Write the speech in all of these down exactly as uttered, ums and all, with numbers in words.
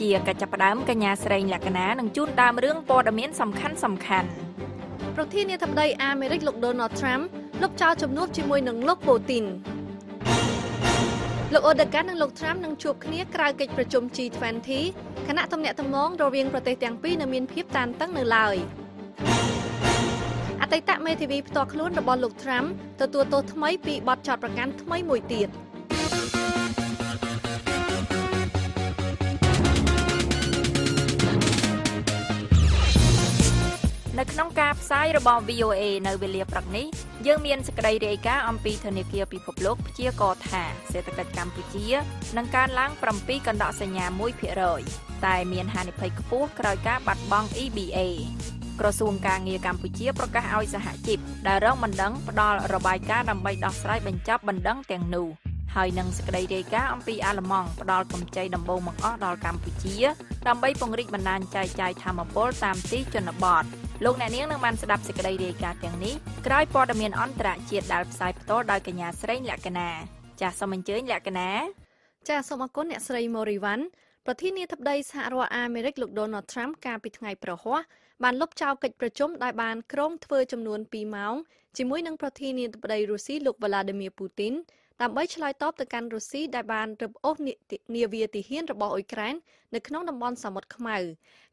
ជាកិច្ចចាប់ផ្ដើមកញ្ញាស្រីលក្ខណានឹងជូនតាមរឿងព័ត៌មានសំខាន់សំខាន់ប្រធានាធិបតីអាមេរិកលោក Donald Trump លុបចោលជំនួបជាមួយនឹងលោក Putin លោកអូដកានិងលោក Trump នឹងជួបគ្នាក្រៅកិច្ចប្រជុំ G twenty គណៈទំនាក់ទំនងរវាងប្រទេសទាំងពីរនៅមានភាពតានតឹងនៅឡើយអតីតមេធាវីផ្ទាល់ខ្លួនរបស់លោក Trump ទទួលទោសថ្មីពីបទចោទប្រកាន់ថ្មីមួយទៀតនៅក្នុងការផ្សាយរបស់ V O A នៅវេលាព្រឹកនេះយើងមានសេចក្តីរាយការណ៍អំពីធនាគារពិភពលោកព្យាករណ៍ថាសេដ្ឋកិច្ចកម្ពុជានឹងកើនឡើង seven point one percent តែមានហានិភ័យខ្ពស់ក្រោយការបាត់បង់ E B A ក្រសួងការងារកម្ពុជាប្រកាសឲ្យសហជីពដែលរងបណ្ដឹងផ្ដល់របាយការណ៍ដើម្បីដោះស្រាយបញ្ចប់បណ្ដឹងទាំងនោះហើយនឹងសេចក្តីរាយការណ៍អំពីអាល្លឺម៉ង់ផ្ដល់កម្ចីដំបូងបង្អស់ដល់កម្ពុជាដើម្បីពង្រីកបណ្ដាញចែកចាយធម្មពលតាមទីជនបទលោកអ្នកនាងនឹងបានស្ដាប់សេចក្តីរាយការណ៍ទាំងនេះក្រោយព័ត៌មានអន្តរជាតិដែលផ្សាយផ្ទាល់ដោយកញ្ញាស្រីលក្ខណាចាសសូមអញ្ជើញលក្ខណាចាសសូមអគុណអ្នកស្រីម៉ូរីវ៉ាន់ប្រធានាធិបតីសហរដ្ឋអាមេរិកលោក Donald Trump កាលពីថ្ងៃប្រហ័សបានលុបចោលកិច្ចប្រជុំដែលបានក្រុងធ្វើចំនួនtwoម៉ោងជាមួយនឹងប្រធានាធិបតីរុស្ស៊ីលោក Vladimir Putin ដើម្បីឆ្លើយតបទៅកាន់រុស្ស៊ីដែលបានរឹបអូសនាវាទីហ៊ានរបស់អ៊ុយក្រែននៅក្នុងតំបន់សមុទ្រខ្មៅ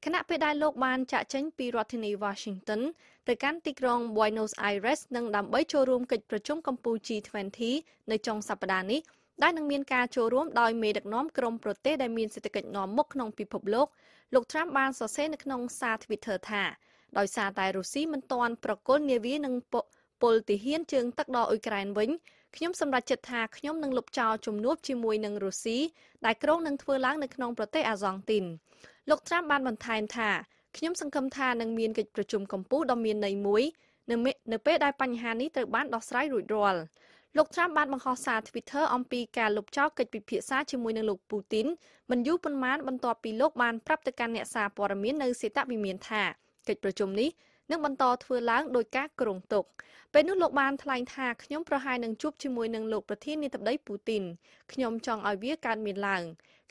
ខណៈពេលដែលលោកបានចាក់ចេញពីរដ្ឋធានី Washington ទៅកាន់ទីក្រុង Buenos Aires និងដើម្បីចូលរួមកិច្ចប្រជុំកម្ពុជា G twenty នៅចុងសប្តាហ៍នេះដែលនឹងមានការចូលរួមដោយមេដឹកនាំក្រុមប្រទេសដែលមានសេដ្ឋកិច្ចនាំមុខក្នុងពិភពលោកលោក Trump បានសរសេរនៅក្នុងសារ Twitter ថាដោយសារតែរុស្ស៊ីមិនទាន់ប្រគល់នាវានិងពលទាហានជើងទឹកដល់អ៊ុយក្រែនវិញខ្ញុំសម្រេចចិត្តថាខ្ញុំនឹងលុបចោលជំនួបជាមួយនឹងរុស្ស៊ីដែលក្រុងនឹងធ្វើឡើងនៅក្នុងប្រទេសអាសង់ទីនលោក Trump បានបន្ថែមថាខ្ញុំសង្ឃឹមថានឹងមានកិច្ចប្រជុំកម្ពុជាដ៏មានន័យមួយនៅពេលដែលបញ្ហានេះត្រូវបានដោះស្រាយរួចរាល់លោក Trump បានបង្ហោះសារ Twitter អំពីការលុបចោលកិច្ចពិភាក្សាជាមួយនឹងលោក Putin មិនយូរប៉ុន្មានបន្ទាប់ពីលោកបានប្រាប់ទៅកាន់អ្នកសារព័ត៌មាននៅសេតវិមានថាកិច្ចប្រជុំនេះនឹងបន្តធ្វើឡើងដោយការគ្រោងទុកពេលនោះលោកបានថ្លែងថាខ្ញុំប្រហែលនឹងជួបជាមួយនឹងលោកប្រធានាធិបតី Putin ខ្ញុំចង់ឲ្យវាកើតមានឡើង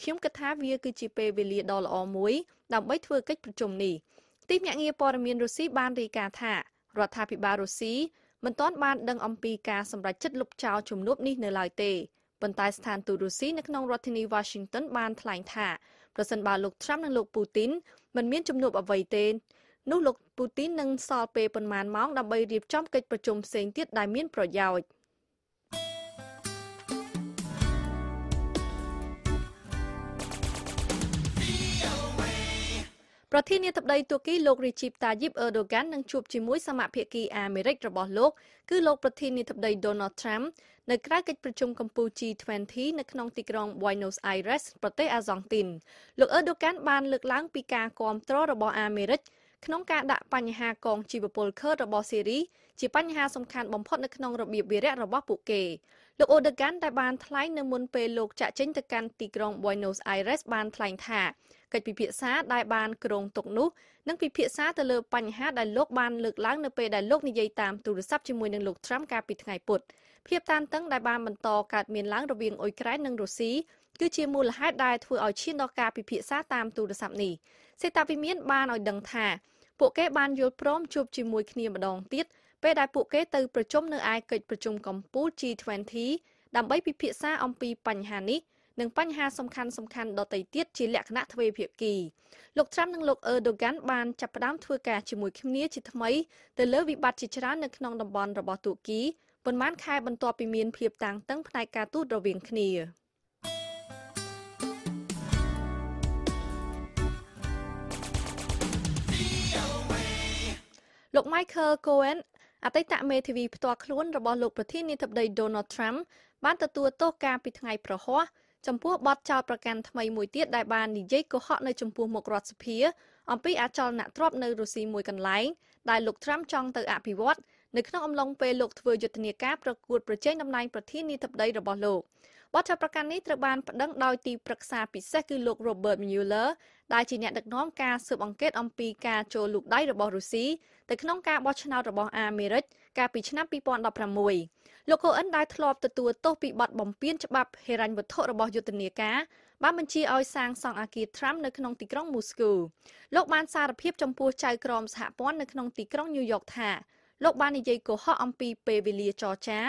ខ្ញុំគិតថាវាគឺជាពេលវេលាដ៏ល្អមួយដើម្បីធ្វើកិច្ចប្រជុំនេះទីភ្នាក់ងារព័ត៌មានរុស្ស៊ីបានរាយការណ៍ថារដ្ឋាភិបាលរុស្ស៊ីមិនទាន់បានដឹងអំពីការសម្រេចចិត្តលុបចោលជំនួបនេះនៅឡើយទេប៉ុន្តែស្ថានទូតរុស្ស៊ីនៅក្នុងរដ្ឋធានី Washington បានថ្លែងថាប្រសិនបើលោក Trump និងលោក Putin មិនមានជំនួបអ្វីទេនោះលោក Putin នឹងសល់ពេលប្រមាណម៉ោងដើម្បីរៀបចំកិច្ចប្រជុំផ្សេងទៀតដែលមានប្រយោជន៍ប្រធានាធិបតីទួរគីលោក Recep Tayyip Erdogan នឹងជួបជាមួយសមាភិកអាមេរិករបស់លោកគឺលោកប្រធានាធិបតី Donald Trump នៅក្រៅកិច្ចប្រជុំកម្ពុជា G twenty នៅក្នុងទីក្រុង Buenos Aires ប្រទេសអាសង់ទីនលោក Erdogan បានលើកឡើងពីការគាំទ្ររបស់អាមេរិកក្នុងការដាក់បញ្ហាកងជីវពលឃឺរបស់សេរីជាបញ្ហាសំខាន់បំផុតនៅក្នុងរបៀបវារៈរបស់ពួកគេលោក Erdogan ដែលបានថ្លែងនៅមុនពេលលោកចាក់ចេញទៅកាន់ទីក្រុង Buenos Aires បានថ្លែងថាកិច្ចពិភាក្សាដែលបានគ្រោងទុកនោះនឹងពិភាក្សាទៅលើបញ្ហាដែលលោកបានលើកឡើងនៅពេលដែលលោកនិយាយតាមទូរស័ព្ទជាមួយនឹងលោក Trump កាលពីថ្ងៃពុធភាពតានតឹងដែលបានបន្តកើតមានឡើងរវាងអ៊ុយក្រែននិងរុស្ស៊ីគឺជាមូលហេតុដែលធ្វើឲ្យឈានដល់ការពិភាក្សាតាមទូរស័ព្ទនេះសេតវិមានបានឲ្យដឹងថាពួកគេបានយល់ព្រមជួបជាមួយគ្នាម្ដងទៀតពេលដែលពួកគេទៅប្រជុំនៅឯកិច្ចប្រជុំកម្ពុជា G twenty ដើម្បីពិភាក្សាអំពីបញ្ហានេះនិងបញ្ហាសំខាន់សំខាន់ដទៃទៀតជាលក្ខណៈទ្វេភាគីលោក Trump និងលោក Erdogan បានចាប់ផ្ដើមធ្វើការជាមួយគ្នាជាថ្មីទៅលើវិបត្តិជាច្រើននៅក្នុងតំបន់របស់ទួរគីប៉ុន្មានខែបន្ទាប់ពីមានភាពតានតឹងផ្នែកការទូតរវាងគ្នាលោក Michael Cohen អតីតមេធាវីផ្ទាល់ខ្លួនរបស់លោកប្រធានាធិបតី Donald Trump បានទទួលទោសកាលពីថ្ងៃប្រហ័សចំពោះបទចោទប្រកាន់ថ្មីមួយទៀតដែលបាននិយាយកុហកនៅចំពោះមុខរដ្ឋសភាអំពីអចលនទ្រព្យនៅរុស្ស៊ីមួយកន្លែងដែលលោក Trump ចង់ទៅអភិវឌ្ឍនៅក្នុងអំឡុងពេលលោកធ្វើយុទ្ធនាការប្រកួតប្រជែងតំណែងប្រធានាធិបតីរបស់លោកបទចោទប្រកាន់នេះត្រូវបានប្តឹងដោយទីប្រឹក្សាពិសេសគឺលោក Robert Mueller ដែលជាអ្នកដឹកនាំការស៊ើបអង្កេតអំពីការចូលលូកដៃរបស់រុស្ស៊ីទៅក្នុងការបោះឆ្នោតរបស់អាមេរិកកាលពីឆ្នាំtwenty sixteenលោក Cohen ដែលធ្លាប់ទទួលទោសពីបទបំពានច្បាប់ហិរញ្ញវត្ថុរបស់យុទ្ធនាការ បានបញ្ជាឲ្យសាងសង់អគារ Trump នៅក្នុងទីក្រុង Moscow លោកបានសារភាពចំពោះចៅក្រមសហព័ន្ធនៅក្នុងទីក្រុង New York ថាលោកបាននិយាយកុហកអំពីពេលវេលាចរចា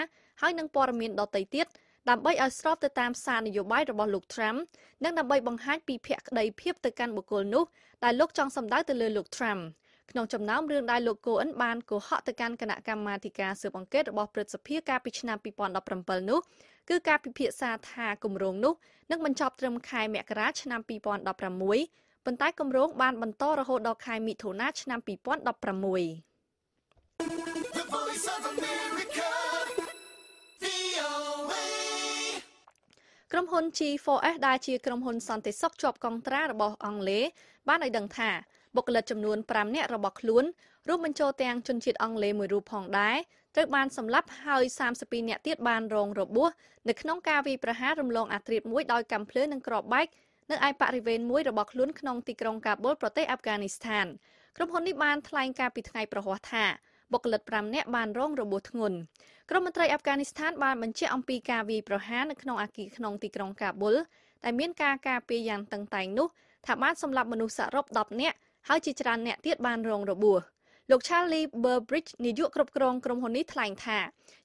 ហើយនឹងព័ត៌មានដទៃទៀតដើម្បីឲ្យស្របទៅតាមសារនយោបាយរបស់លោក Trump និងដើម្បីបង្ហាញពីភក្តីភាពទៅកាន់បុគ្គលនោះដែលលោកចង់សម្ដៅទៅលើលោក Trump ក្នុងចំណោមរឿងដែលលោក Cohen បានកុហកទៅកាន់គណៈកម្មាធិការស៊ើបអង្កេតរបស់ព្រឹទ្ធសភាកាលពីឆ្នាំtwo thousand seventeenនោះគឺការពិភាក្សាថាគម្រោងនោះនឹងបញ្ចប់ត្រឹមខែមករាឆ្នាំtwo thousand sixteenប៉ុន្តែគម្រោងបានបន្តរហូតដល់ខែមិថុនាឆ្នាំtwo thousand sixteenក្រុមហ៊ុន G four S ដែលជាក្រុមហ៊ុនសន្តិសុខជាប់កងត្រារបស់អង់គ្លេសបានឲ្យដឹងថាបុគ្គលិកចំនួនfiveនាក់របស់ខ្លួនរួមបញ្ចូលទាំងជនជាតិអង់គ្លេសមួយរូបផងដែរត្រូវបានសម្លាប់ហើយthirty-twoនាក់ទៀតបានរងរបួសនៅក្នុងការវាយប្រហាររំលងអធ្រាត្រមួយដោយកាំភ្លើងនិងគ្រាប់បែកនៅឯបរិវេណមួយរបស់ខ្លួនក្នុងទីក្រុងកាប៊ុលប្រទេសអាហ្វហ្គានីស្ថានក្រុមហ៊ុននេះបានថ្លែងការពីថ្ងៃប្រហ័សថាបុគ្គលិកfiveនាក់បានរងរបួសធ្ងន់ក្រមមន្ត្រីអាហ្វហ្គានីស្ថានបានបញ្ជាក់អំពីការវាយប្រហារនៅក្នុងអគារក្នុងទីក្រុងកាប៊ុលដែលមានការការពារយ៉ាងតឹងតែងនោះថាបានសម្លាប់មនុស្សសរុបtenនាក់ហើយជាច្រើនអ្នកទៀតបានរងរបួសលោក Charlie Burbridge នាយកគ្រប់គ្រងក្រុមហ៊ុននេះថ្លែងថា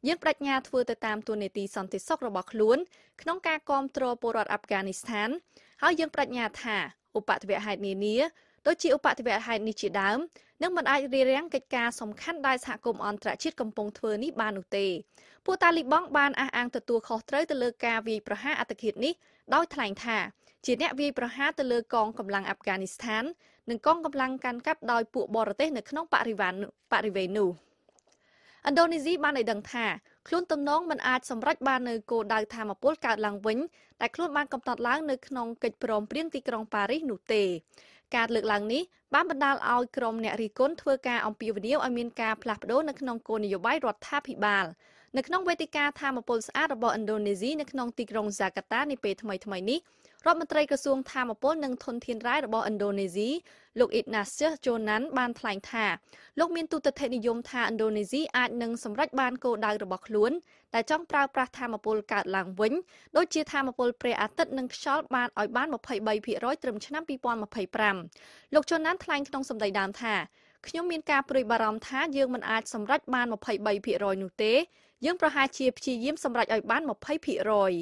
យើងបដិញ្ញាធ្វើទៅតាមទូនីតិសន្តិសុខរបស់ខ្លួនក្នុងការគាំទ្រពលរដ្ឋអាហ្វហ្គានីស្ថានហើយយើងបដិញ្ញាថាឧបទ្វហេតុនានាដូចជាឧបទ្វហេតុនេះជាដើមនឹងមិនអាចរារាំងកិច្ចការសំខាន់ដែលសហគមន៍អន្តរជាតិកំពុងធ្វើនេះបាននោះទេពួកតាលីបង់បានអះអាងទទួលខុសត្រូវទៅលើការវាយប្រហារអត្តឃាតនេះដោយថ្លែងថាជាអ្នកវាយប្រហារទៅលើកងកម្លាំងអាហ្វហ្គានីស្ថាននិងកងកម្លាំងកាន់កាប់ដោយពួកបរទេសនៅក្នុងបរិវេណបរិវេណនោះឥណ្ឌូនេស៊ីបានឲ្យដឹងថាខ្លួនទំនងមិនអាចសម្រេចបាននៅគោលដៅថាមពលកើតឡើងវិញតែខ្លួនបានកំណត់ឡើងនៅក្នុងកិច្ចព្រមព្រៀងទីក្រុងប៉ារីសនោះទេការលើកឡើងនេះបានបណ្ដាលឲ្យក្រុមអ្នករិះគន់ធ្វើការអំពាវនាវឲ្យមានការផ្លាស់ប្ដូរនៅក្នុងគោលនយោបាយរដ្ឋាភិបាលនៅក្នុងវេទិកាធម្មពលស្អាតរបស់ឥណ្ឌូនេស៊ីនៅក្នុងទីក្រុងហ្សាកាតានាពេលថ្មីៗនេះរដ្ឋមន្ត្រីក្រសួងធម្មពលនិងធនធានរ៉ែរបស់ឥណ្ឌូនេស៊ីលោក Ignatius Jonan បានថ្លែងថាលោកមានទូតធិនិយមថាឥណ្ឌូនេស៊ីអាចនឹងសម្រេចបានគោលដៅរបស់ខ្លួនតែចង់ប្រើប្រាស់ធម្មពលកើតឡើងវិញដូចជាធម្មពលព្រះអាទិត្យនិងខ្យល់បានឲ្យបាន twenty-three percent ត្រឹមឆ្នាំtwenty twenty-fiveលោក Jonan ថ្លែងក្នុងសម្ដីដើមថាខ្ញុំមានការព្រួយបារម្ភថាយើងមិនអាចសម្រេចបាន twenty-three percent នោះទេយើងប្រហែលជាព្យាយាមសម្រេចឲ្យបាន twenty percent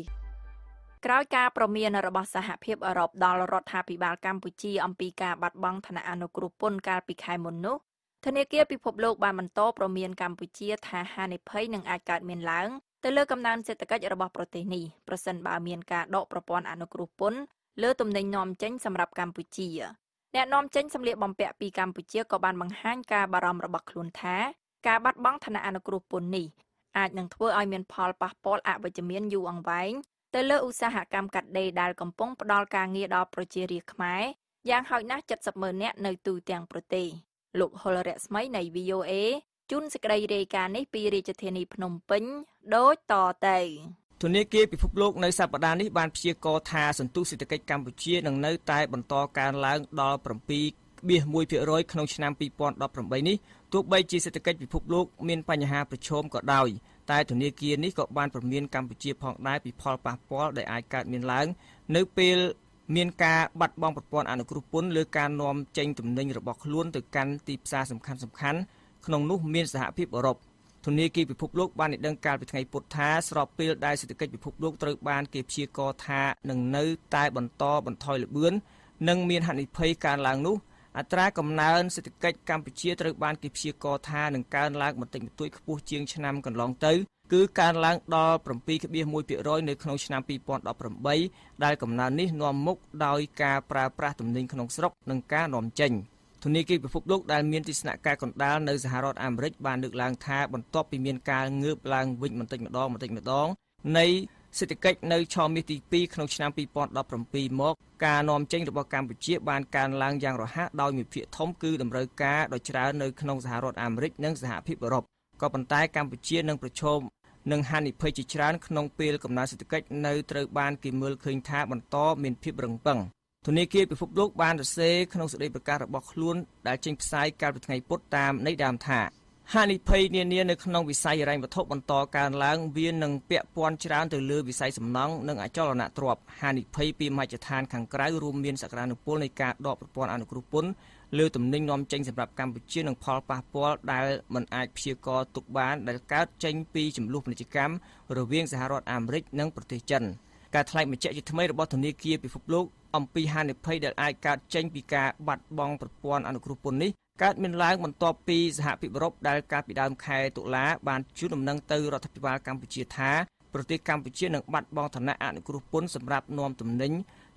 ក្រោយការប្រមានរបស់សហភាពអឺរ៉ុបដល់រដ្ឋាភិបាលកម្ពុជាអំពីការបាត់បង់ឋានៈអនុគ្រោះពន្ធកាលពីខែមុននោះធនាគារពិភពលោកបានបន្តប្រមានកម្ពុជាថាហានិភ័យនឹងអាចកើតមានឡើងទៅលើកំណើនសេដ្ឋកិច្ចរបស់ប្រទេសនេះប្រសិនបើមានការដកប្រព័ន្ធអនុគ្រោះពន្ធលើទំនិញនាំចេញសម្រាប់កម្ពុជាអ្នកនាំចេញសម្លៀកបំពាក់ពីកម្ពុជាក៏បានបង្ហាញការបារម្ភរបស់ខ្លួនថាការបាត់បង់ឋានៈអនុគ្រោះពន្ធនេះអាចនឹងធ្វើឲ្យមានផលប៉ះពាល់អវិជ្ជមានយូរអង្វែងទៅលើឧស្សាហកម្មកាត់ដេរដែលកំពុងផ្ដល់ការងារដល់ប្រជារាស្ត្រខ្មែរយ៉ាងហោចណាស់seventy thousandនាក់នៅទូទាំងប្រទេសលោកហុលរស្មីនៃ V O A ជូនសេចក្តីរាយការណ៍នេះពីរាជធានីភ្នំពេញដូចតទៅធនាគារពិភពលោកនៅសប្តាហ៍នេះបានព្យាករណ៍ថាសន្ទុះសេដ្ឋកិច្ចកម្ពុជានឹងនៅតែបន្តកើនឡើងដល់ seven point one percent ក្នុងឆ្នាំtwenty eighteenនេះទោះបីជាសេដ្ឋកិច្ចពិភពលោកមានបញ្ហាប្រឈមក៏ដោយតែធនាគារនេះក៏បានប្រមានកម្ពុជាផងដែរពីផលប៉ះពាល់ដែលអាចកើតមានឡើងនៅពេលមានការបាត់បង់ប្រព័ន្ធអនុគ្រោះពន្ធលើការនាំចេញទំនិញរបស់ខ្លួនទៅកាន់ទីផ្សារសំខាន់ៗក្នុងនោះមានសហភាពអឺរ៉ុបធនាគារពិភពលោកបានឲ្យដឹងកាលពីថ្ងៃពុធថាស្របពេលដែលសេដ្ឋកិច្ចពិភពលោកត្រូវបានគេព្យាករណ៍ថានឹងនៅតែបន្តបន្ថយល្បឿននិងមានហានិភ័យកើនឡើងនោះអត្រាកំណើនសេដ្ឋកិច្ចកម្ពុជាត្រូវបានគេព្យាករណ៍ថានឹងកើនឡើងបន្តិចបន្តួចខ្ពស់ជាងឆ្នាំកន្លងទៅគឺកើនឡើងដល់ seven point one percent នៅក្នុងឆ្នាំtwenty eighteenដែលកំណើននេះនាំមុខដោយការប្រើប្រាស់ទំនិញក្នុងស្រុកនិងការនាំចេញធនាគារពិភពលោកដែលមានទិសនៈការកណ្ដាលនៅសហរដ្ឋអាមេរិកបានលើកឡើងថាបន្ទាប់ពីមានការងើបឡើងវិញបន្តិចម្ដងបន្តិចម្ដងនៃសេដ្ឋកិច្ចនៅឆមាសទីtwoក្នុងឆ្នាំtwenty seventeenមកការនាំចេញរបស់កម្ពុជាបានកើនឡើងយ៉ាងរហ័សដោយមួយភាគធំគឺតម្រូវការដ៏ច្រើននៅក្នុងសហរដ្ឋអាមេរិកនិងសហភាពអឺរ៉ុបក៏ប៉ុន្តែកម្ពុជានឹងប្រឈមនឹងហានិភ័យជាច្រើនក្នុងពេលកំណើនសេដ្ឋកិច្ចនៅត្រូវបានគេមើលឃើញថាបន្តមានភាពរឹងប៉ឹងធនាគារពិភពលោកបានរសេរក្នុងសេចក្តីប្រកាសរបស់ខ្លួនដែលចេញផ្សាយកាលពីថ្ងៃពុធតាមន័យដើមថា ហានិភ័យនានានៅក្នុងវិស័យហិរញ្ញវត្ថុបន្តកើនឡើងវានឹងពាក់ព័ន្ធច្រើនទៅលើវិស័យសំណង់និងអចលនទ្រព្យហានិភ័យពីមជ្ឈដ្ឋានខាងក្រៅរួមមានសក្តានុពលនៃការដកប្រព័ន្ធអនុគ្រោះពន្ធលើទំនិញនាំចេញសម្រាប់កម្ពុជានិងផលប៉ះពាល់ដែលមិនអាចព្យាករណ៍ទុកបានដែលកើតចេញពីចំនួនពាណិជ្ជកម្មរវាងសហរដ្ឋអាមេរិកនិងប្រទេសចិនការថ្លែងបញ្ជាក់ជាថ្មីរបស់ធនាគារពិភពលោកអំពីហានិភ័យដែលអាចកើតចេញពីការបាត់បង់ប្រព័ន្ធអនុគ្រោះពន្ធនេះកើតមានឡើងបន្ទាប់ពីសហភាពអឺរ៉ុបដែលកាលពីដើមខែតុលាបានជូនដំណឹងទៅរដ្ឋាភិបាលកម្ពុជាថាប្រទេសកម្ពុជានឹងបាត់បង់ឋានៈអនុគ្រោះពន្ធសម្រាប់នាំទំនិញ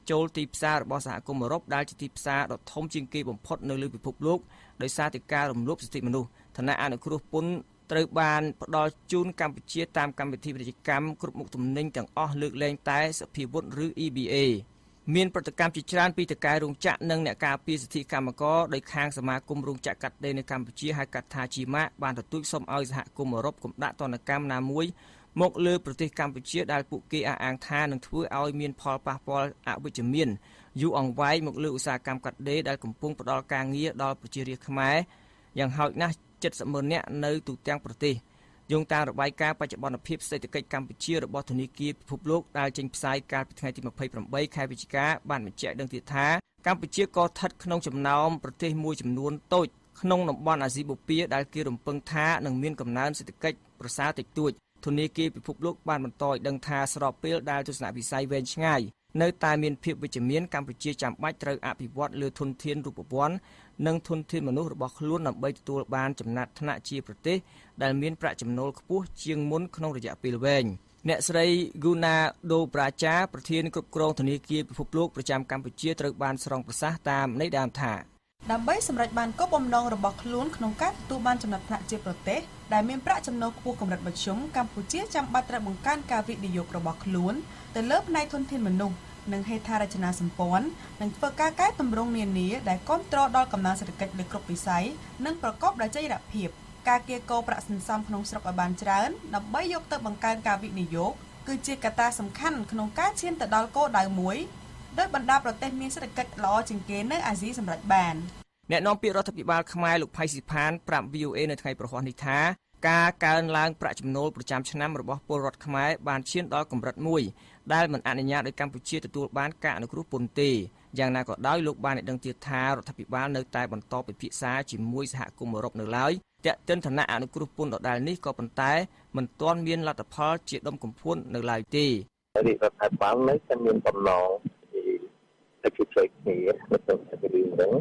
ចូលទីផ្សាររបស់សហគមន៍អឺរ៉ុបដែលជាទីផ្សារដ៏ធំជាងគេបំផុតនៅលើពិភពលោកដោយសារតែការរំលោភសិទ្ធិមនុស្សឋានៈអនុគ្រោះពន្ធត្រូវបានផ្ដល់ជូនកម្ពុជាតាមកម្មវិធីពាណិជ្ជកម្មគ្រប់មុខទំនិញទាំងអស់លើកលែងតែសភាវុធឬ E B Aមានប្រតិកម្មជាច្រើនពីតកែរោងចក្រនិងអ្នកការពារសិទ្ធិកម្មករដោយខាងសមាគមរោងចក្រកាត់ដេរនៅកម្ពុជាហៅកាត់ថាជីម៉ាកបានទទូចសុំឲ្យសហគមន៍អឺរ៉ុបកុំដាក់ទណ្ឌកម្មណាមួយមកលើប្រទេសកម្ពុជាដែលពួកគេអះអាងថានឹងធ្វើឲ្យមានផលប៉ះពាល់អវិជ្ជមានយូរអង្វែងមកលើឧស្សាហកម្មកាត់ដេរដែលកំពុងផ្ដល់ការងារដល់ប្រជារាស្ត្រខ្មែរយ៉ាងហោចណាស់70ម៉ឺននាក់នៅទូទាំងប្រទេសយោងតាមរបាយការណ៍បច្ចុប្បន្នភាពសេដ្ឋកិច្ចកម្ពុជារបស់ធនាគារពិភពលោកដែលចេញផ្សាយកាលពីថ្ងៃទីម្ភៃប្រាំបីខែវិច្ឆិកាបានបញ្ជាក់ដឹងទៀតថាកម្ពុជាក៏ស្ថិតក្នុងចំណោមប្រទេសមួយចំនួនតូចក្នុងតំបន់អាស៊ីបូព៌ាដែលគេរំពឹងថានឹងមានកំណើនសេដ្ឋកិច្ចប្រសើរតិចតួចធនាគារពិភពលោកបានបន្តឲ្យដឹងថាស្របពេលដែលទស្សនវិស័យវែងឆ្ងាយនៅតែមានភាពវិជ្ជមានកម្ពុជាចាំបាច់ត្រូវអភិវឌ្ឍលើធនធានរូបវ័ននិងធនធានមនុស្សរបស់ខ្លួនដើម្បីទទួលបានចំណាត់ថ្នាក់ជាប្រទេសដែលមានប្រាក់ចំណូលខ្ពស់ជាងមុនក្នុងរយៈពេលវែងអ្នកស្រី Guna Dobraja ប្រធានគ្រប់គ្រងធនាគារពិភពលោកប្រចាំកម្ពុជាត្រូវបានស្រង់ប្រសាសន៍តាមន័យដើមថាដើម្បីសម្រេចបានគោលបំណងរបស់ខ្លួនក្នុងការទទួលបានចំណាត់ថ្នាក់ជាប្រទេសដែលមានប្រាក់ចំណូលខ្ពស់កម្រិតមធ្យមកម្ពុជាចាំបាច់ត្រូវបង្កើនការវិនិយោគរបស់ខ្លួនទៅលើផ្នែកធនធានមនុស្សនិងហេដ្ឋារចនាសម្ព័ន្ធនិងធ្វើការកែតម្រង់នានាដែលគ្រប់គ្រងដល់កំណើនសេដ្ឋកិច្ចលើគ្រប់វិស័យនិងប្រកបដោយចីរភាពការគៀកោប្រាក់សន្សំក្នុងស្រុកឲ្យបានច្រើនដើម្បីយកទៅបង្កើនការវិនិយោគគឺជាកត្តាសំខាន់ក្នុងការឈានទៅដល់គោលដៅមួយដោយបណ្ដាប្រទេសមានសេដ្ឋកិច្ចល្អជាងគេនៅអាស៊ីសម្រាប់បានអ្នកនាំពាក្យរដ្ឋាភិបាលខ្មែរលោកផៃស៊ីផានប្រាប់ V O A នៅថ្ងៃប្រហ័សនេះថាការកើនឡើងប្រាក់ចំណូលប្រចាំឆ្នាំរបស់ពលរដ្ឋខ្មែរបានឈានដល់កម្រិតមួយដែលមិនអនុញ្ញាតឲ្យកម្ពុជាទទួលបានការអនុគ្រោះពន្ធទេយ៉ាងណាក៏ដោយលោកបានឲ្យដឹងទៀតថារដ្ឋាភិបាលនៅតែបន្តពិភាក្សាជាមួយសហគមន៍អឺរ៉ុបនៅឡើយទាក់ទិនឋានៈអនុគ្រោះពន្ធដដែលនេះក៏ប៉ុន្តែមិនទាន់មានលទ្ធផលជាដុំកំភួននៅឡើយទេរដ្ឋាភិបាលនៅតែមានបំណងតែជជែកគ្នានៅក្នុងវិលនឹង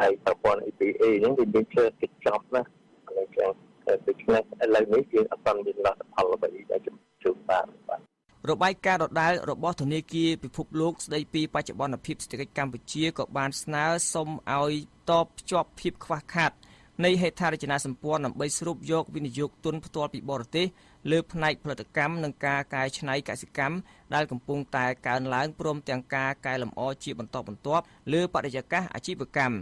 ហើយប្រព័ន្ធ E B A ហ្នឹងវាមានជើងកញ្ចប់ណាហើយចឹងដូច្នេះឥឡូវនេះយើងអត់បានមានលទ្ធផលអ្វីដែលជួបបានបាទរបាយការណ៍ដដែលរបស់ធនាគារពិភពលោកស្ដីពីបច្ចុប្បន្នភាពសេដ្ឋកិច្ចកម្ពុជាក៏បានស្នើសុំឲ្យតបភ្ជាប់ភាពខ្វះខាតនៃហេដ្ឋារចនាសម្ព័ន្ធដើម្បីស្រូបយកវិនិយោគទុនផ្ទាល់ពីបរទេសលើផ្នែកផលិតកម្មនិងការកែច្នៃកសិកម្មដែលកំពុងតែកើនឡើងព្រមទាំងការកែលម្អជាបន្តបន្ទាប់លើបរិយាកាសអាជីវកម្ម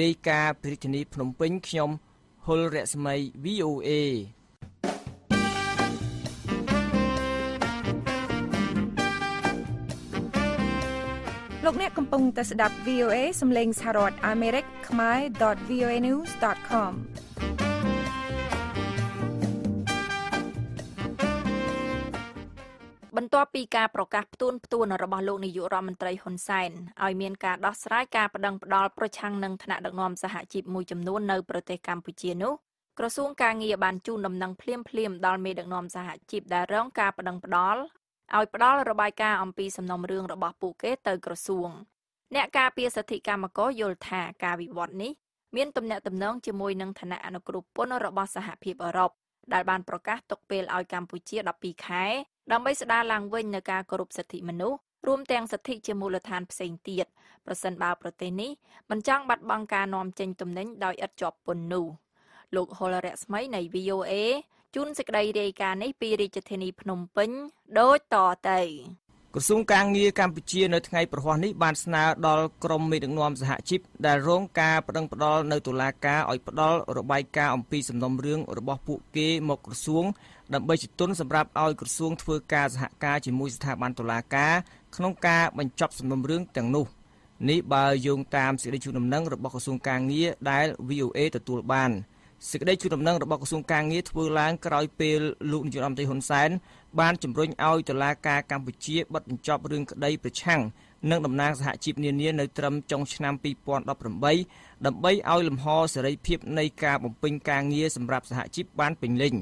រាយការណ៍ពីរាជធានីភ្នំពេញខ្ញុំហុលរស្មី V O Aលោកអ្នកកំពុងតែស្ដាប់ V O A សំឡេងសហរដ្ឋអាមេរិក ខ្មែរ.voanews.com បន្ទាប់ពីការប្រកាសផ្ទួនផ្ទួនរបស់លោកនាយករដ្ឋមន្ត្រីហ៊ុនសែនឲ្យមានការដោះស្រាយការប្តឹងផ្តល់ប្រឆាំងនឹងថ្នាក់ដឹកនាំសហជីពមួយចំនួននៅប្រទេសកម្ពុជានោះក្រសួងការងារបានជូនដំណឹងភ្លាមៗដល់មេដឹកនាំសហជីពដែលរងការប្តឹងផ្តល់ឲ្យផ្ដល់របាយការណ៍អំពីសំណុំរឿងរបស់ពួកគេទៅក្រសួងអ្នកការពារសិទ្ធិកម្មករយល់ថាការវិវត្តនេះមានទំនាក់ទំនងជាមួយនឹងឋានៈអនុគ្រោះពន្ធរបស់សហភាពអឺរ៉ុបដែលបានប្រកាសទុកពេលឲ្យកម្ពុជាដប់ពីរខែដើម្បីស្ដារឡើងវិញនូវការគោរពសិទ្ធិមនុស្សរួមទាំងសិទ្ធិជាមូលដ្ឋានផ្សេងទៀតប្រសិនបើប្រទេសនេះមិនចង់បាត់បង់ការនាំចេញទំនិញដោយឥតជាប់ពន្ធនោះលោកហុលរស្មីនៃ V O Aជូនសេចក្តីរាយការណ៍នេះពីរាជធានីភ្នំពេញដូចតទៅក្រសួងការងារកម្ពុជានៅថ្ងៃប្រហ័សនេះបានស្នើដល់ក្រុមមេដឹកនាំសហជីពដែលរងការប្តឹងផ្តល់នៅតុលាការឲ្យផ្តល់របាយការណ៍អំពីសំណុំរឿងរបស់ពួកគេមកក្រសួងដើម្បីជាទុនសម្រាប់ឲ្យក្រសួងធ្វើការសហការជាមួយស្ថាប័នតុលាការក្នុងការបញ្ចប់សំណុំរឿងទាំងនោះនេះបើយោងតាមសេចក្តីជូនដំណឹងរបស់ក្រសួងការងារដែល V O A ទទួលបាន សេចក្តីជូនដំណឹងរបស់ក្រសួងកាងារធ្វើឡើងក្រោយពេលលោកនាយករដ្ឋមន្ត្រីហ៊ុនសែនបានជំរុញឲ្យតុលាការកម្ពុជាបិទបញ្ចប់រឿងក្តីប្រឆាំងនឹងតំណាងសហជីពនានានៅត្រឹមចុងឆ្នាំtwo thousand eighteenដើម្បីឲ្យលំហសេរីភាពនៃការបំពេញការងារសម្រាប់សហជីពបានពេញលេញ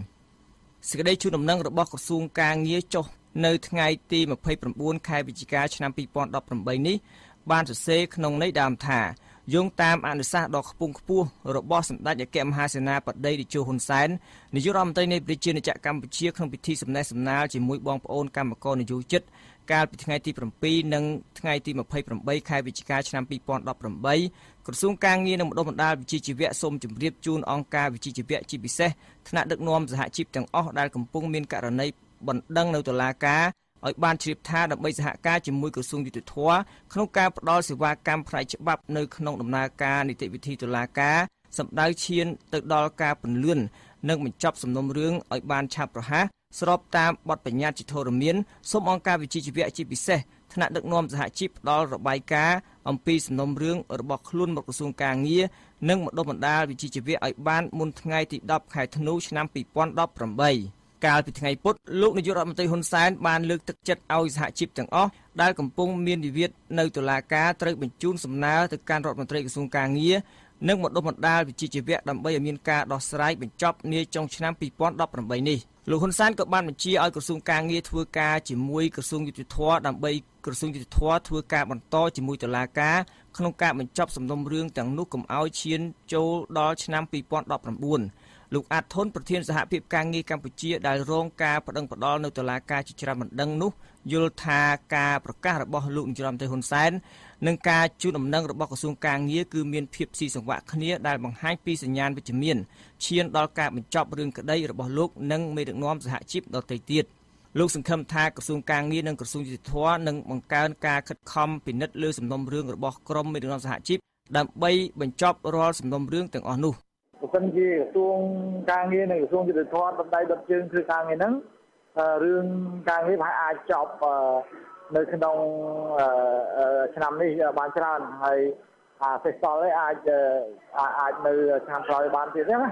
សេចក្តីជូនដំណឹងរបស់ក្រសួងកាងារចុះនៅថ្ងៃទីtwenty-ninthខែវិច្ឆិកាឆ្នាំtwo thousand eighteenនេះបានសរសេរក្នុងន័យដើមថាយោងតាមអនុសាសន៍ដ៏ខ្ពង់ខ្ពស់របស់សម្ដេចអគ្គមហាសេនាបតីតេជោហ៊ុនសែននាយករដ្ឋមន្ត្រីនៃប្រជាណាចក្រកម្ពុជាក្នុងពិធីសំណេះសំណាលជាមួយបងប្អូនកម្មករនិយោជិតកាលពីថ្ងៃទីsevenនិងថ្ងៃទីtwenty-eightខែវិច្ឆិកាឆ្នាំtwo thousand eighteenក្រសួងការងារនិងបណ្ដុះបណ្ដាលវិជ្ជាជីវៈសូមជម្រាបជូនអង្គការវិជ្ជាជីវៈជាពិសេសថ្នាក់ដឹកនាំសហជីពទាំងអស់ដែលកំពុងមានករណីបណ្ដឹងនៅតុលាការឲ្យបានជ្រាបថាដើម្បីសហការជាមួយក្រសួងយុតិធម៌ក្នុងការផ្ដល់សេវាកម្មផ្នែកច្បាប់នៅក្នុងដំណើរការនីតិវិធីតុលាការសម្ដៅឈានទៅដល់ការពន្លឿននិងបញ្ចប់សំណុំរឿងឲ្យបានឆាប់រហ័សស្របតាមបទបញ្ញត្តិជាធរមានសូមអង្គការវិជ្ជាជីវៈជាពិសេសថ្នាក់ដឹកនាំសហជីពផ្ដល់របាយការណ៍អំពីសំណុំរឿងរបស់ខ្លួនមកក្រសួងការងារនិងបណ្ដុះបណ្ដាលវិជ្ជាជីវៈឲ្យបានមុនថ្ងៃទីtenខែធ្នូឆ្នាំtwo thousand eighteenកាលពីថ្ងៃពុធលោកនាយករដ្ឋមន្ត្រីហ៊ុនសែនបានលើកទឹកចិត្តឲ្យសហជីពទាំងអស់ដែលកំពុងមានវិវាទនៅតុលាការត្រូវបញ្ជូនសំណើទៅកាន់រដ្ឋមន្ត្រីក្រសួងការងារនិងបណ្ដុះបណ្ដាលវិជ្ជាជីវៈដើម្បីឲ្យមានការដោះស្រាយបញ្ចប់នាចុងឆ្នាំtwo thousand eighteenនេះលោកហ៊ុនសែនក៏បានបញ្ជាឲ្យក្រសួងការងារធ្វើការជាមួយក្រសួងយុតិធម៌ដើម្បីក្រសួងយុតិធម៌ធ្វើការបន្តជាមួយតុលាការក្នុងការបញ្ចប់សំណុំរឿងទាំងនោះកុំឲ្យឈានចូលដល់ឆ្នាំtwo thousand nineteenលោកអាត់ធុនប្រធានសហភាពការងារកម្ពុជាដែលរងការប្តឹងផ្តល់នៅតុលាការជាច្រើនបណ្តឹងនោះយល់ថាការប្រកាសរបស់លោកនាយរដ្ឋមន្ត្រីហ៊ុនសែននិងការជូនដំណឹងរបស់ក្រសួងការងារគឺមានភាពស៊ីសង្វាក់គ្នាដែលបង្ហាញពីសញ្ញាណវិជ្ជមានឈានដល់ការបញ្ចប់រឿងក្តីរបស់លោកនិងមេដឹកនាំសហជីពដទៃទៀតលោកសង្ឃឹមថាក្រសួងការងារនិងក្រសួងយុតិធម៌នឹងបង្កើនការខិតខំពិនិត្យលើសំណុំរឿងរបស់ក្រុមមេដឹកនាំសហជីពដើម្បីបញ្ចប់រាល់សំណុំរឿងទាំងអស់នោះបើសិនជាក្រសួងការងារនិងក្រសួងយុតិធម៌បណ្ដៃដុតជើងធ្វើការងារហ្នឹងរឿងការងារប្រហែលអាចចប់នៅក្នុងឆ្នាំនេះបានច្រើនហើយអាសេសសល់អាចអាចនៅឆ្នាំក្រោយបានទៀតទេណា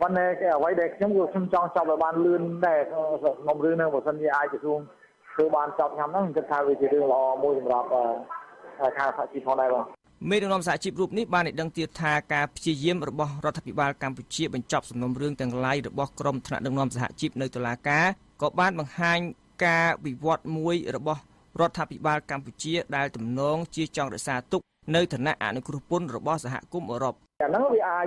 ប៉ុន្តែអ្វីដែលខ្ញុំគឺខ្ញុំចង់ចប់ឲ្យបានលឿនដែរក្នុងរឿងហ្នឹងបើសិនជាអាចក្រសួងធ្វើបានចប់ឆ្នាំហ្នឹងខ្ញុំគិតថាវាជារឿងល្អមួយសម្រាប់ការសហជីពផងដែរបងមេដឹកនាំសហជីពរូបនេះបានឲ្យដឹងទៀតថាការព្យាយាមរបស់រដ្ឋាភិបាលកម្ពុជាបញ្ចប់សំណុំរឿងទាំងឡាយរបស់ក្រុមថ្នាក់ដឹកនាំសហជីពនៅតុលាការក៏បានបង្ហាញការវិវត្តមួយរបស់រដ្ឋាភិបាលកម្ពុជាដែលទំនងជាចង់រក្សាទុកនៅឋានៈអនុគ្រោះពន្ធរបស់សហគមន៍អឺរ៉ុបតែនោះវាអាច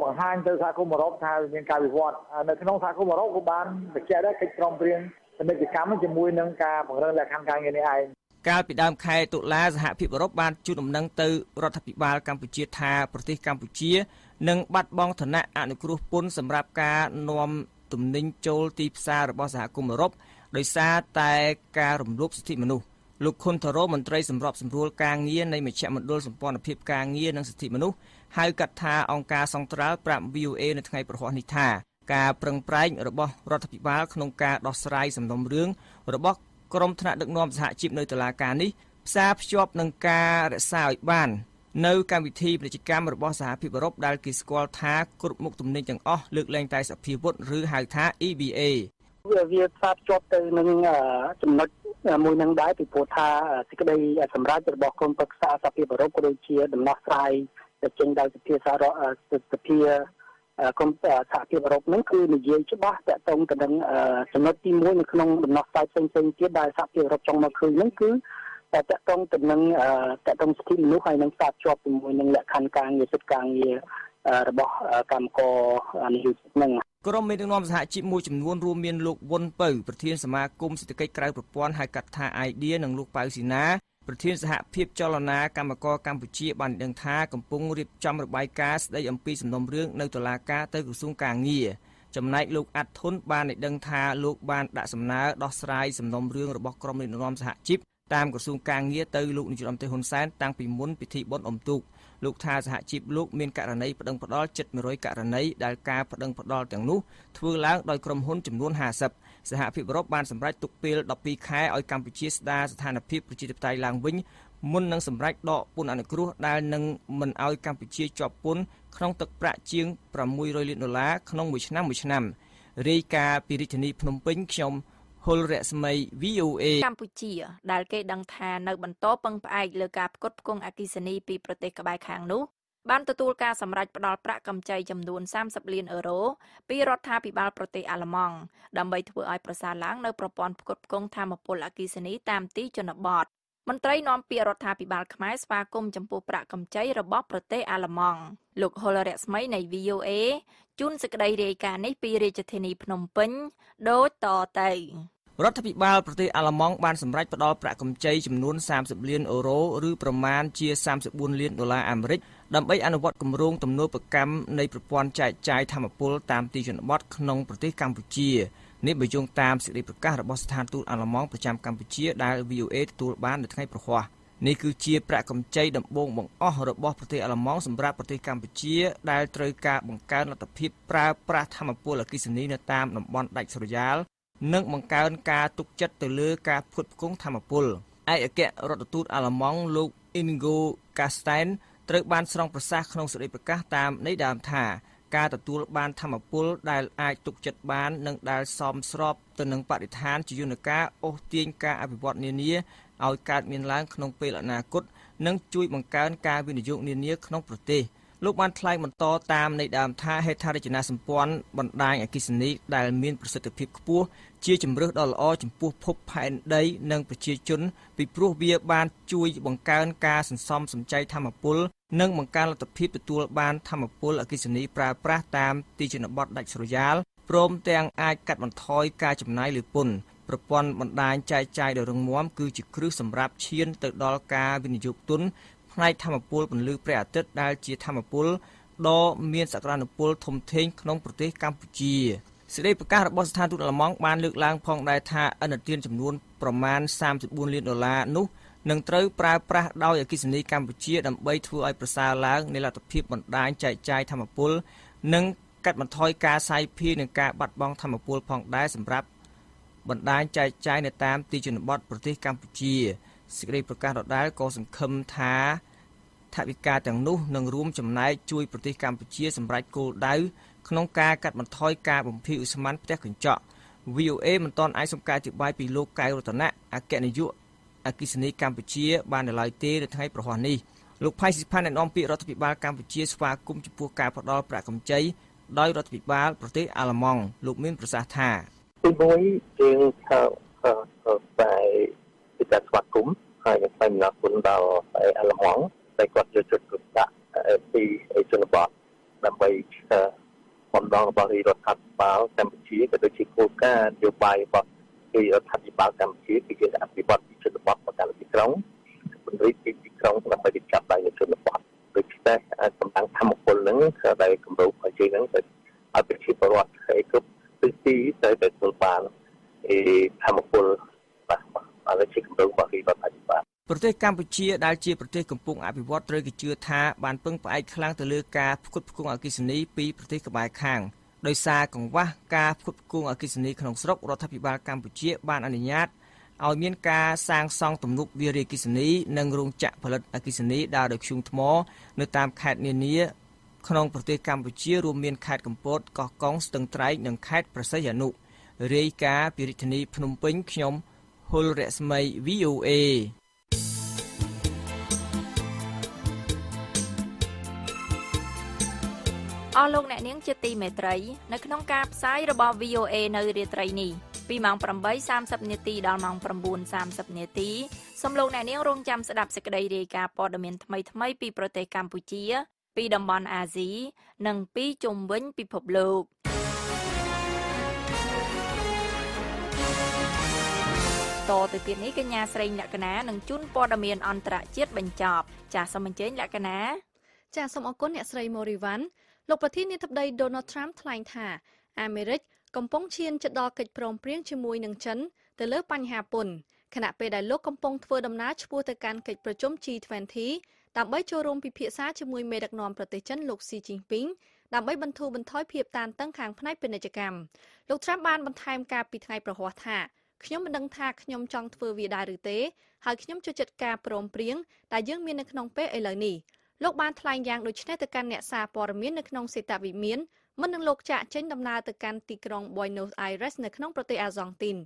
បង្ហាញទៅសហគមន៍អឺរ៉ុបថាមានការវិវត្តនៅក្នុងសហគមន៍អឺរ៉ុបក៏បានបញ្ជាក់ដែរកិច្ចព្រមព្រៀងពាណិជ្ជកម្មជាមួយនឹងការពង្រឹងលក្ខខណ្ឌការងារនេះឯងកាលពីដើមខែតុលាសហភាពអឺរ៉ុបបានជូនដំណឹងទៅរដ្ឋាភិបាលកម្ពុជាថាប្រទេសកម្ពុជានឹងបាត់បង់ឋានៈអនុគ្រោះពន្ធសម្រាប់ការនាំទំនិញចូលទីផ្សាររបស់សហគមន៍អឺរ៉ុបដោយសារតែការរំលោភសិទ្ធិមនុស្សលោកខុនតារ៉ូមន្ត្រីសម្របសម្រួលការងារនៃមជ្ឈមណ្ឌលសម្ព័ន្ធភាពការងារនិងសិទ្ធិមនុស្សហៅកាត់ថាអង្គការសង្ត្រាល់ប្រាប់ V O A នៅថ្ងៃប្រហ័សនេះថាការប្រឹងប្រែងរបស់រដ្ឋាភិបាលក្នុងការដោះស្រាយសំណុំរឿងរបស់ក្រុមថ្នាក់ដឹកនាំសហជីពនៅតុលាការនេះផ្សារភ្ជាប់នឹងការរក្សាឲ្យបាននៅកម្មវិធីពាណិជ្ជកម្មរបស់សហភាពអឺរ៉ុបដែលគេស្គាល់ថាគ្រប់មុខទំនិញទាំងអស់លើកលែងតែសភាវុធឬហៅថា E B A វាផ្សារភ្ជាប់ទៅនឹងចំណុចមួយនឹងដែរពីព្រោះថាសេចក្តីសម្រេចរបស់ក្រុមប្រឹក្សាសហភាពអឺរ៉ុបក៏ដូចជាដំណោះស្រាយដែលចេញដោយសភាសហភាពក្រុមសហភាពអឺរ៉ុបនឹងគឺនិយាយច្បាស់តាក់ទងទៅនឹងចំណុចទីoneនៅក្នុងដំណោះស្រាយផ្សេងៗទៀតដែលសហភាពអឺរ៉ុបចង់មកឃើញនឹងគឺតាក់ទងទៅនឹងតាក់ទងស្ទីមនុស្សហើយនឹងផ្សារភ្ជាប់ជាមួយនឹងលក្ខខណ្ឌការងារសិទ្ធិការងាររបស់កម្មករនិយោជិតនឹងក្រុមមេដឹកនាំសហជីពមួយចំនួនរួមមានលោកវុនពៅប្រធានសមាគមសេដ្ឋកិច្ចក្រៅប្រព័ន្ធហៅកាត់ថា I D E A និងលោកប៉ៅស៊ីណាប្រធានសហភាពចលនាកម្មករកម្ពុជាបានដឹងថាកំពុងរៀបចំរបាយការណ៍ស្ដីអំពីសំណុំរឿងនៅតុលាការទៅក្រសួងការងារចំណែកលោកអាត់ធុនបានឲ្យដឹងថាលោកបានដាក់សំណើដោះស្រាយសំណុំរឿងរបស់ក្រុមមេដឹកនាំសហជីពតាមក្រសួងការងារទៅលោកនាយករដ្ឋមន្ត្រីហ៊ុនសែនតាំងពីមុនពិធីបុណ្យអុំទូកលោកថាសហជីពលោកមានករណីប្តឹងផ្តល់ជិតone hundredករណីដែលការប្តឹងផ្តល់ទាំងនោះធ្វើឡើងដោយក្រុមហ៊ុនចំនួនfiftyសហភាពអឺរ៉ុបបានសម្រេចទុកពេលtwelveខែឲ្យកម្ពុជាស្ដារស្ថានភាពប្រជាធិបតេយ្យឡើងវិញ មុន នឹង សម្រេចដកពន្ធអនុគ្រោះ ដែល នឹង មិន ឲ្យ កម្ពុជា ជាប់ពន្ធ ក្នុង ទឹកប្រាក់ជាង six hundred million dollars ក្នុង មួយ ឆ្នាំ មួយ ឆ្នាំ រាយការណ៍ពីរាជធានីភ្នំពេញ ខ្ញុំ ហុល រស្មី V O A កម្ពុជា ដែលគេដឹងថានៅបន្តពឹងផ្អែកលើការផ្គត់ផ្គង់អគ្គិសនីពីប្រទេសក្បែរខាងនោះបានទទួលការសម្រេចផ្ដល់ប្រាក់កម្ចីចំនួនthirty million eurosពីរដ្ឋាភិបាលប្រទេសអាល្លឺម៉ង់ដើម្បីធ្វើឲ្យប្រសើរឡើងនៅប្រព័ន្ធផ្គត់ផ្គង់ធម្មពលអគ្គិសនីតាមទីជនបទមន្ត្រីនាំពាក្យរដ្ឋាភិបាលខ្មែរស្វាគមន៍ចំពោះប្រាក់កម្ចីរបស់ប្រទេសអាល្លឺម៉ង់លោកហុល រស្មីនៃ V O A ជូនសេចក្តីរាយការណ៍នេះពីរាជធានីភ្នំពេញដូចតទៅរដ្ឋាភិបាលប្រទេសអាល្លឺម៉ង់បានសម្រេចផ្ដល់ប្រាក់កម្ចីចំនួនthirty million eurosឬប្រមាណជាthirty-four million dollarsអាមេរិកដើម្បីអនុវត្តគម្រោងទំនើបកម្មនៃប្រព័ន្ធចែកចាយធម្មពលតាមទីជនបទក្នុងប្រទេសកម្ពុជានេះបញ្ជាក់តាមសេចក្តីប្រកាសរបស់ស្ថានទូតអាល្លឺម៉ង់ប្រចាំកម្ពុជាដែល V O A ទទួលបាននៅថ្ងៃប្រហ័សនេះគឺជាប្រាក់កម្ចីដំបូងបង្អស់របស់ប្រទេសអាល្លឺម៉ង់សម្រាប់ប្រទេសកម្ពុជាដែលត្រូវការបង្កើនលទ្ធភាពប្រើប្រាស់ធម្មពលអគ្គិសនីនៅតាមតំបន់ដាច់ស្រយាលនិងបង្កើនការទុកចិត្តទៅលើការផ្គត់ផ្គង់ធម្មពលឯកអគ្គរដ្ឋទូតអាល្លឺម៉ង់លោក Ingo Kastein ត្រូវបានស្រង់ប្រសាសន៍ក្នុងសេចក្តីប្រកាសតាមនេះដើមថាការទទួលបានធម្មពលដែលអាចទុកចិត្តបាននិងដែលសមស្របទៅនឹងបរិស្ថានជាយន្តការអូសទាញការអភិវឌ្ឍនានាឲ្យកើតមានឡើងក្នុងពេលអនាគតនិងជួយបង្កើនការវិនិយោគនានាក្នុងប្រទេសលោកបានថ្លែងបន្តតាមន័យដើមថាហេដ្ឋារចនាសម្ព័ន្ធបណ្ដាញអគ្គិសនីដែលមានប្រសិទ្ធភាពខ្ពស់ជាជម្រើសដ៏ល្អចំពោះភពផែនដីនិងប្រជាជនពីព្រោះវាបានជួយបង្កើនការសន្សំសំចៃធម្មពលនិងបង្កើនលទ្ធភាពទទួលបានធម្មពលអគ្គិសនីប្រើប្រាស់តាមទីជនបទដាច់ស្រយាលព្រមទាំងអាចកាត់បន្ថយការចំណាយលើពន្ធប្រព័ន្ធបណ្ដាញចែកចាយដ៏រឹងមាំគឺជាគ្រឹះសម្រាប់ឈានទៅដល់ការវិនិយោគទុនផ្នែកធម្មពលពន្លឺព្រះអាទិត្យដែលជាធម្មពលដ៏មានសក្តានុពលធំធេងក្នុងប្រទេសកម្ពុជាសេចក្តីប្រកាសរបស់ស្ថានទូតអាល្លឺម៉ង់បានលើកឡើងផងដែរថាឥណទានចំនួនប្រមាណthirty-four million dollarsនោះនឹងត្រូវប្រើប្រាស់ដោយអគ្គិសនីកម្ពុជាដើម្បីធ្វើឲ្យប្រសើរឡើងនៃលទ្ធភាពបណ្ដាញចែកចាយធម្មពលនិងកាត់បន្ថយការសាយភាយនិងការបាត់បង់ធម្មពលផងដែរសម្រាប់បណ្ដាញចែកចាយនៅតាមទីជនបទប្រទេសកម្ពុជាសេចក្តីប្រកាសដដែលក៏សង្ឃឹមថាថវិកាទាំងនោះនឹងរួមចំណែកជួយប្រទេសកម្ពុជាសម្រេចគោលដៅក្នុងការកាត់បន្ថយការបំភាយឧស្ម័នផ្ទះកញ្ចក់ V O A មិនទាន់អាចសុំការអធិប្បាយពីលោកកៅរតនៈអគ្គនាយកអគ្គិសនីកម្ពុជាបាននៅឡើយទេនៅថ្ងៃប្រហ័សនេះលោកផៃស៊ីផានអ្នកនាំពាក្យរដ្ឋាភិបាលកម្ពុជាស្វាគមន៍ចំពោះការផ្តល់ប្រាក់កម្ចីដោយរដ្ឋាភិបាលប្រទេសអាល្លឺម៉ង់លោកមានប្រសាសន៍ថាទីមួយជាងថាតែពីការស្វាគមន៍ហើយនឹងផ្ដល់គុណដល់អាល្លឺម៉ង់តែគាត់យកចិត្តទុកដាក់ពីជនបទដើម្បីបំដងរបស់រដ្ឋាភិបាលកម្ពុជាក៏ដូចជាគោលការណ៍នយោបាយរបស់រដ្ឋាភិបាលកម្ពុជាគឺគេអភិវឌ្ឍជនបទប្រកាន់ទីក្រុងពន្លឺទីទីក្រុងដើម្បីចាប់ដៃជនបទដូចតែកម្លាំងធម្មពលនឹងក៏ដែលគម្រោងផ្សេងហ្នឹងទៅឲ្យប្រជាពលរដ្ឋឲ្យគ្រប់ទិសទីទៅទៅពលបានអីធម្មពលបាទដែលជាគម្រោងរបស់រដ្ឋាភិបាលប្រទេសកម្ពុជាដែលជាប្រទេសកំពុងអភិវឌ្ឍត្រូវគេជឿថាបានពឹងផ្អែកខ្លាំងទៅលើការផ្គត់ផ្គង់អគ្គិសនីពីប្រទេសក្បែរខាងដោយសារកង្វះការផ្គត់ផ្គង់អគ្គិសនីក្នុងស្រុករដ្ឋាភិបាលកម្ពុជាបានអនុញ្ញាតឲ្យមានការសាងសង់ទំនប់វារីអគ្គិសនីនិងរោងចក្រផលិតអគ្គិសនីដើរដោយធ្យូងថ្មនៅតាមខេត្តនានាក្នុងប្រទេសកម្ពុជារួមមានខេត្តកំពតកោះកុងស្ទឹងត្រែងនិងខេត្តប្រសិទ្ធអនុរាយការណ៍ពីរាជធានីភ្នំពេញខ្ញុំហុល រស្មី V O Aអស់លោកអ្នកនាងជាទីមេត្រីនៅក្នុងការផ្សាយរបស់ V O A នៅរាត្រីនេះពីម៉ោង eight thirty នាទីដល់ម៉ោង nine thirty នាទីសូមលោកអ្នកនាងរងចាំស្ដាប់សេចក្តីរាយការណ៍ព័ត៌មានថ្មីៗពីប្រទេសកម្ពុជាពីតំបន់អាស៊ីនិងពីជុំវិញពិភពលោកតទៅទៀតនេះកញ្ញាស្រីលក្ខណានឹងជូនព័ត៌មានអន្តរជាតិបញ្ចប់ចាសសូមអញ្ជើញលក្ខណាចាសសូមអរគុណអ្នកស្រីម៉ូរីវ៉ាន់លោកប្រធានាធិបតី Donald Trump ថ្លែងថាអាមេរិកកំពុងឈានទៅដល់កិច្ចព្រមព្រៀងជាមួយនឹងចិនទៅលើបញ្ហាពន្ធខណៈពេលដែលលោកកំពុងធ្វើដំណើរឆ្ពោះទៅកាន់កិច្ចប្រជុំ G twenty ដើម្បីចូលរួមពិភាក្សាជាមួយមេដឹកនាំប្រទេសចិនលោក Xi Jinping ដើម្បីបន្ធូរបន្ថយភាពតានតឹងខាងផ្នែកពាណិជ្ជកម្មលោក Trump បានបន្ថែមការពីថ្ងៃប្រហ័សថា ខ្ញុំ មិន ដឹង ថា ខ្ញុំ ចង់ ធ្វើ វា ដែរ ឬ ទេ ហើយ ខ្ញុំ ចូល ចិត្ត ការ ប្រំព្រៀង ដែល យើង មាន នៅ ក្នុង ពេល ឥឡូវ នេះ លោក បាន ថ្លែង យ៉ាង ដូច នេះ ទៅ កាន់ អ្នក សារ ព័ត៌មាន នៅ ក្នុង សេតវិមាន មិន នឹង លោក ចាក់ ចេញ ដំណើរ ទៅ កាន់ ទី ក្រុង Buenos Aires នៅ ក្នុង ប្រទេស អាហ្សង់ទីន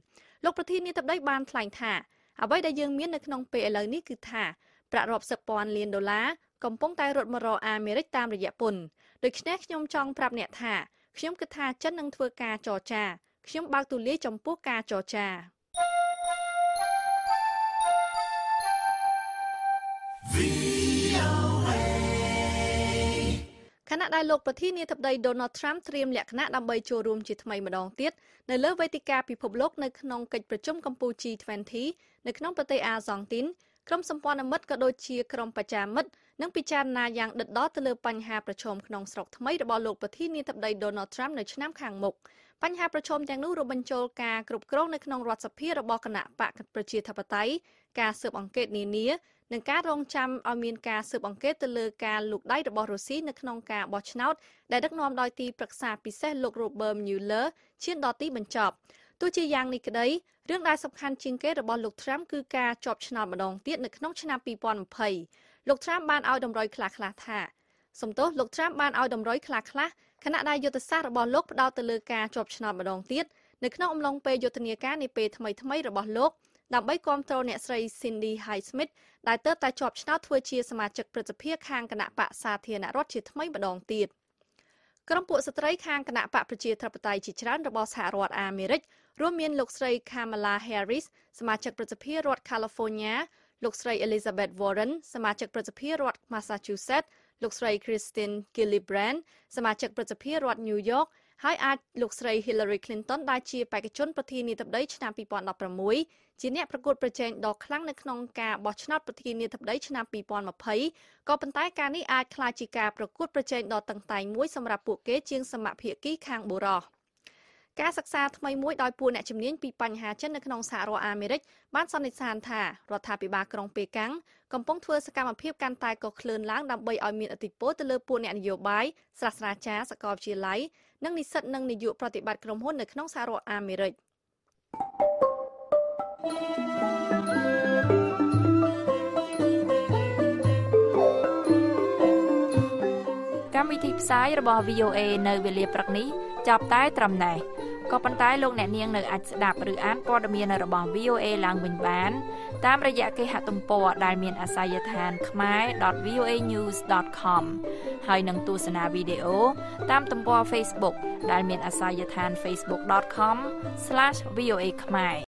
លោក ប្រធានាធិបតី បាន ថ្លែង ថា អ្វី ដែល យើង មាន នៅ ក្នុង ពេល ឥឡូវ នេះ គឺ ថា ប្រាក់ រាប់សិប ពាន់ លាន ដុល្លារ កំពុង តែ រត់ មករក អាមេរិក តាម រយៈ ពន្ធ ដូច្នេះ ខ្ញុំ ចង់ ប្រាប់ អ្នក ថា ខ្ញុំ គិត ថា ចិន នឹង ធ្វើ ការ ចរចា ខ្ញុំ បើក ទូលាយ ចំពោះ ការ ចរចាគណៈដែលលោកប្រធានាធិបតី Donald Trump ត្រៀមលក្ខណៈដើម្បីចូលរួមជាថ្មីម្ដងទៀតនៅលើវេទិកាពិភពលោកនៅក្នុងកិច្ចប្រជុំកំពូល ជី ยี่สิบ នៅក្នុងប្រទេសអាហ្សង់ទីនក្រុមសម្ព័ន្ធមិត្តក៏ដូចជាក្រុមបច្ចាមិត្តនឹងពិចារណាយ៉ាងដិតដល់ទៅលើបញ្ហាប្រឈមក្នុងស្រុកថ្មីរបស់លោកប្រធានាធិបតី Donald Trump នៅឆ្នាំខាងមុខបញ្ហាប្រឈមទាំងនោះរួមបញ្ចូលការគ្រប់គ្រងនៅក្នុងរដ្ឋសភារបស់គណៈបកប្រជាធិបតេយ្យការស៊ើបអង្កេតនានានិងការរងចាំឲ្យមានការស៊ើបអង្កេតទៅលើការលូកដៃរបស់រុស្ស៊ីនៅក្នុងការបោះឆ្នោតដែលដឹកនាំដោយទីប្រឹក្សាពិសេសលោក Robert Mueller ឈានដល់ទីបញ្ចប់ទោះជាយ៉ាងនេះក្តីរឿងដែលសំខាន់ជាងគេរបស់លោក Trump គឺការជាប់ឆ្នោតម្ដងទៀតនៅក្នុងឆ្នាំtwo thousand twentyលោក Trump បានឲ្យតម្រុយខ្លះៗថាសំទោសលោក Trump បានឲ្យតម្រុយខ្លះៗគណៈដែលយុទ្ធសាស្ត្ររបស់លោកផ្ដោតទៅលើការជាប់ឆ្នោតម្ដងទៀតនៅក្នុងអំឡុងពេលយុទ្ធនាការនាពេលថ្មីៗរបស់លោកដើម្បីគ្រប់គ្រងអ្នកស្រី Cindy Hyde-Smith ដែលទើបតែជាប់ឆ្នោតធ្វើជាសមាជិកព្រឹទ្ធសភាខាងគណៈបកសាធារណរដ្ឋជាថ្មីម្ដងទៀតក្រុមពួកស្ត្រីខាងគណៈបកប្រជាធិបតេយ្យជាច្រើនរបស់សហរដ្ឋអាមេរិករួមមានលោកស្រី Kamala Harris សមាជិកព្រឹទ្ធសភារដ្ឋ California លោកស្រី Elizabeth Warren សមាជិកព្រឹទ្ធសភារដ្ឋ Massachusetts លោកស្រី Kirsten Gillibrand សមាជិកព្រឹទ្ធសភារដ្ឋ New York ហើយអាចលោកស្រី Hillary Clinton ដែលជាបេក្ខជនប្រធានាធិបតីឆ្នាំtwo thousand sixteenជាអ្នកប្រកួតប្រជែងដ៏ខ្លាំងនៅក្នុងការបោះឆ្នោតប្រធានាធិបតីឆ្នាំtwo thousand twentyក៏ប៉ុន្តែការនេះអាចក្លាយជាការប្រកួតប្រជែងដ៏តឹងតែងមួយសម្រាប់ពួកគេជាងសមភាគីខាងបុរសការសិក្សាថ្មីមួយដោយពួកអ្នកជំនាញពីបញ្ហាចិននៅក្នុងសហរដ្ឋអាមេរិកបានសន្និដ្ឋានថារដ្ឋាភិបាលក្រុងប៉េកាំងកំពុងធ្វើសកម្មភាពកាន់តែកក្លឿនឡើងដើម្បីឲ្យមានឥទ្ធិពលទៅលើពួកអ្នកនយោបាយសាស្ត្រាចារ្យសាកលវិទ្យាល័យនិងនិស្សិតនិងនាយកប្រតិបត្តិក្រុមហ៊ុននៅក្នុងសហរដ្ឋអាមេរិកកម្មវិធីផ្សាយរបស់ វី អូ เอ នៅវេលាព្រឹកនេះចាប់តែត្រឹមនេះក៏ប៉ុន្តែលោកអ្នកនាងនៅអាចស្ដាប់ឬអានព័ត៌មានរបស់ វី អូэй ឡើងវិញបានតាមរយៈគេហទំព័រដែលមានអាសយដ្ឋាន ខ្មែរ ដត វី អូ เอ ញូស ដត ខម ហើយនឹងទស្សនាវីដេអូតាមទំព័រ Facebook ដែលមានអាសយដ្ឋាន facebook dot com slash voa ខ្មែរ